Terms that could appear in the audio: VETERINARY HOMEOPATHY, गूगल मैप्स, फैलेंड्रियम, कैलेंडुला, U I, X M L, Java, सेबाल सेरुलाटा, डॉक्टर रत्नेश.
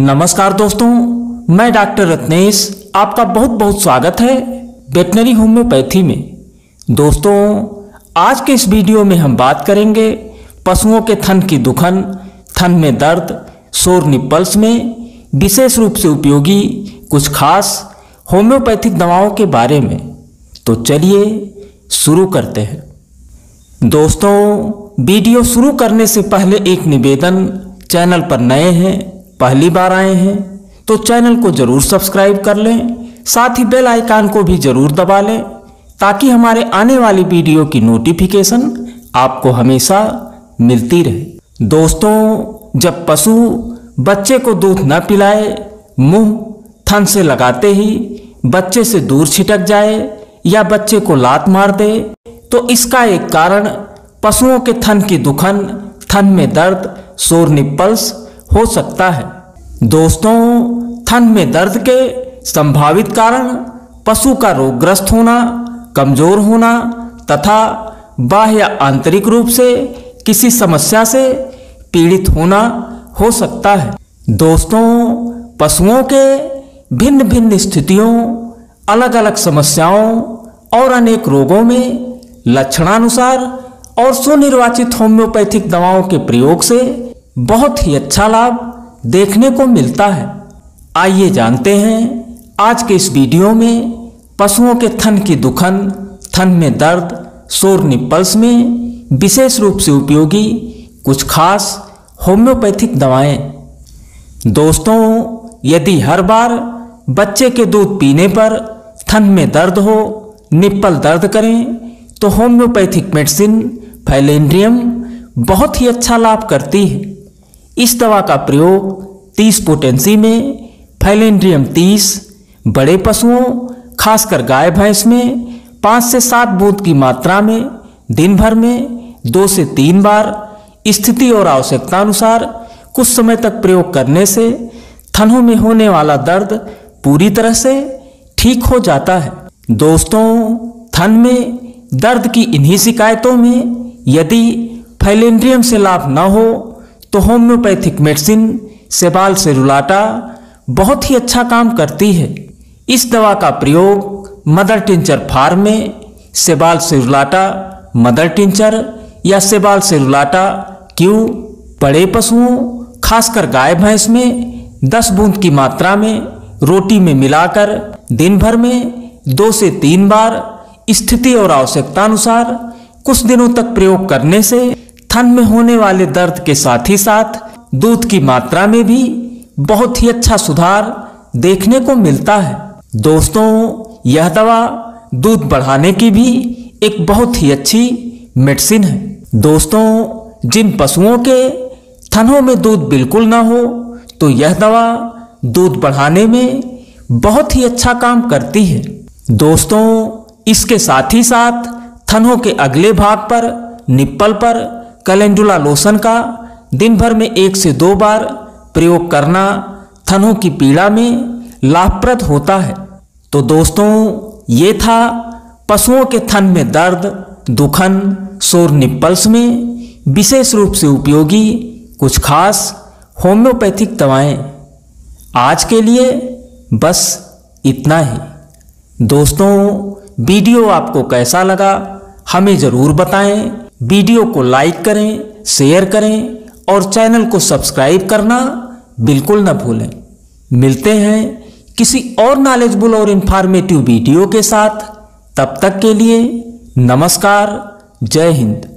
नमस्कार दोस्तों, मैं डॉक्टर रत्नेश आपका बहुत बहुत स्वागत है वेटनरी होम्योपैथी में। दोस्तों, आज के इस वीडियो में हम बात करेंगे पशुओं के थन की दुखन, थन में दर्द, शोर निपल्स में विशेष रूप से उपयोगी कुछ खास होम्योपैथिक दवाओं के बारे में। तो चलिए शुरू करते हैं। दोस्तों, वीडियो शुरू करने से पहले एक निवेदन, चैनल पर नए हैं, पहली बार आए हैं तो चैनल को जरूर सब्सक्राइब कर लें, साथ ही बेल आइकन को भी जरूर दबा लें ताकि हमारे आने वाली वीडियो की नोटिफिकेशन आपको हमेशा मिलती रहे। दोस्तों, जब पशु बच्चे को दूध न पिलाए, मुंह थन से लगाते ही बच्चे से दूर छिटक जाए या बच्चे को लात मार दे तो इसका एक कारण पशुओं के थन की दुखन, थन में दर्द, शोर निपल्स हो सकता है। दोस्तों, थन में दर्द के संभावित कारण पशु का रोगग्रस्त होना, कमजोर होना तथा बाह्य या आंतरिक रूप से किसी समस्या से पीड़ित होना हो सकता है। दोस्तों, पशुओं के भिन्न भिन्न स्थितियों, अलग अलग समस्याओं और अनेक रोगों में लक्षणानुसार और सुनिर्वाचित होम्योपैथिक दवाओं के प्रयोग से बहुत ही अच्छा लाभ देखने को मिलता है। आइए जानते हैं आज के इस वीडियो में पशुओं के थन की दुखन, थन में दर्द, शोर निपल्स में विशेष रूप से उपयोगी कुछ खास होम्योपैथिक दवाएं। दोस्तों, यदि हर बार बच्चे के दूध पीने पर थन में दर्द हो, निप्पल दर्द करें तो होम्योपैथिक मेडिसिन फैलेंड्रियम बहुत ही अच्छा लाभ करती है। इस दवा का प्रयोग 30 पोटेंसी में फैलेंड्रियम 30 बड़े पशुओं, खासकर गाय भैंस में 5 से 7 बूंद की मात्रा में दिन भर में 2 से 3 बार स्थिति और आवश्यकता अनुसार कुछ समय तक प्रयोग करने से थनों में होने वाला दर्द पूरी तरह से ठीक हो जाता है। दोस्तों, थन में दर्द की इन्हीं शिकायतों में यदि फैलेंड्रियम से लाभ न हो तो होम्योपैथिक मेडिसिन सेबाल सेरुलाटा बहुत ही अच्छा काम करती है। इस दवा का प्रयोग मदर टिंचर फार्म में सेबाल सेरुलाटा मदर टिंचर या सेबाल सेरुलाटा क्यू बड़े पशुओं, खासकर गाय भैंस में 10 बूंद की मात्रा में रोटी में मिलाकर दिन भर में 2 से 3 बार स्थिति और आवश्यकता अनुसार कुछ दिनों तक प्रयोग करने से थन में होने वाले दर्द के साथ ही साथ दूध की मात्रा में भी बहुत ही अच्छा सुधार देखने को मिलता है। दोस्तों, यह दवा दूध बढ़ाने की भी एक बहुत ही अच्छी मेडिसिन है। दोस्तों, जिन पशुओं के थनों में दूध बिल्कुल ना हो तो यह दवा दूध बढ़ाने में बहुत ही अच्छा काम करती है। दोस्तों, इसके साथ ही साथ थनों के अगले भाग पर निप्पल पर कैलेंडुला लोशन का दिन भर में 1 से 2 बार प्रयोग करना थनों की पीड़ा में लाभप्रद होता है। तो दोस्तों, ये था पशुओं के थन में दर्द, दुखन, शोर निप्पल्स में विशेष रूप से उपयोगी कुछ खास होम्योपैथिक दवाएं। आज के लिए बस इतना ही। दोस्तों, वीडियो आपको कैसा लगा हमें ज़रूर बताएं। वीडियो को लाइक करें, शेयर करें और चैनल को सब्सक्राइब करना बिल्कुल न भूलें। मिलते हैं किसी और नॉलेजफुल और इन्फॉर्मेटिव वीडियो के साथ। तब तक के लिए नमस्कार, जय हिंद।